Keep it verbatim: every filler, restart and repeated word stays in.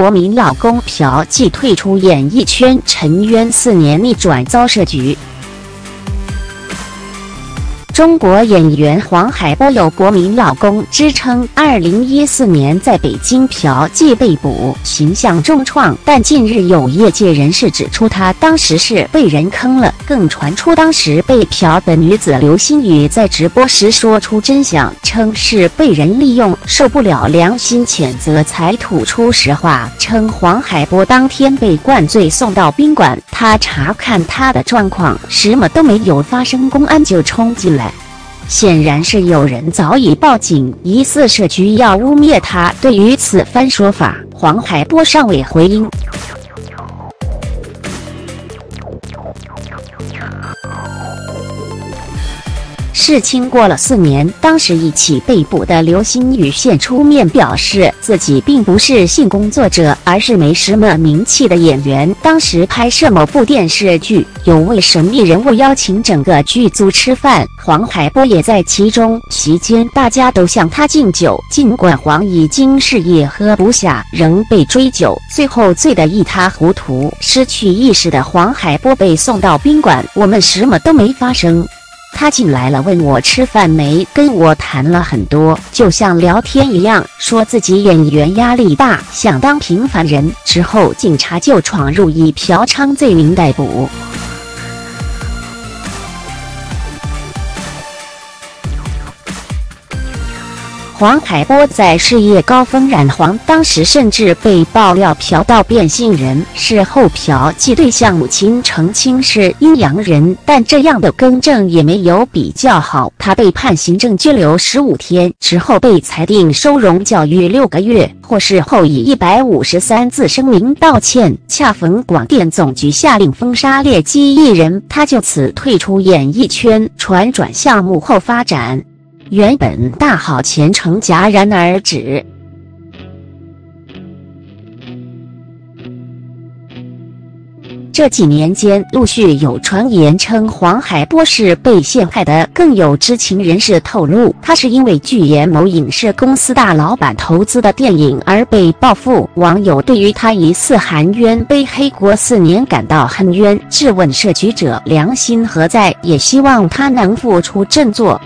国民老公朴继退出演艺圈沉冤四年，逆转遭设局。中国演员黄海波有“国民老公”之称。二零一四年在北京朴继被捕，形象重创。但近日有业界人士指出，他当时是被人坑了。更传出当时被嫖的女子刘星宇在直播时说出真相，称是被人利用，受不了良心谴责才吐出实话，称黄海波当天被灌醉送到宾馆，他查看他的状况，什么都没有发生，公安就冲进来。显然是有人早已报警，疑似设局要污蔑他。对于此番说法，黄海波尚未回应。事情过了四年，当时一起被捕的刘星宇现出面表示，自己并不是性工作者，而是没什么名气的演员。当时拍摄某部电视剧，有位神秘人物邀请整个剧组吃饭，黄海波也在其中。席间大家都向他敬酒，尽管黄已经是夜喝不下，仍被追酒，最后醉得一塌糊涂。失去意识的黄海波被送到宾馆，我们什么都没发生。他进来了，问我吃饭没，跟我谈了很多，就像聊天一样，说自己演员压力大，想当平凡人。之后警察就闯入，以嫖娼罪名逮捕。黄海波在事业高峰染黄，当时甚至被爆料嫖到变性人。事后朴继对向母亲澄清是阴阳人，但这样的更正也没有比较好。他被判行政拘留十五天，之后被裁定收容教育六个月。获释后以一百五十三字声明道歉。恰逢广电总局下令封杀劣迹艺人，他就此退出演艺圈，转转向幕后发展。原本大好前程戛然而止。这几年间，陆续有传言称黄海波是被陷害的，更有知情人士透露，他是因为拒演某影视公司大老板投资的电影而被报复。网友对于他疑似含冤背黑锅四年感到恨冤，质问设局者良心何在，也希望他能复出振作。